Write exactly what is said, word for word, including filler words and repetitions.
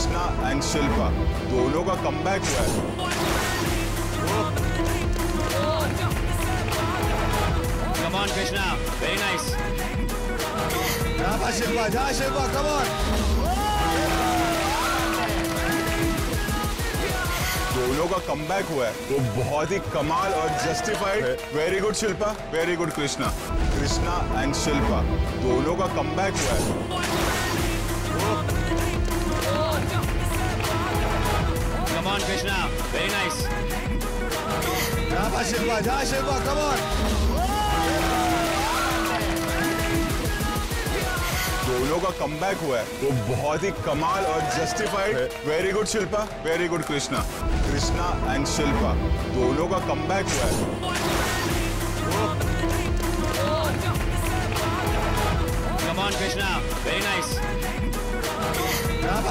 Krishna and Shilpa दोनों का comeback हुआ है। Come on Krishna, very nice. राफा शिल्पा, जा शिल्पा, कम ऑन। दोनों का कमबैक हुआ है, वो बहुत ही कमाल और justified. Very good Shilpa, very good Krishna. Krishna and Shilpa दोनों का कमबैक हुआ है। Come on, Krishna. Very nice. Rafa Silva, Dashevka, come on. दोनों का कमबैक हुआ है, वो बहुत ही कमाल और justified. Very good Shilpa, very good Krishna. Krishna and Shilpa दोनों का कमबैक हुआ है। Come on, Krishna. Very nice.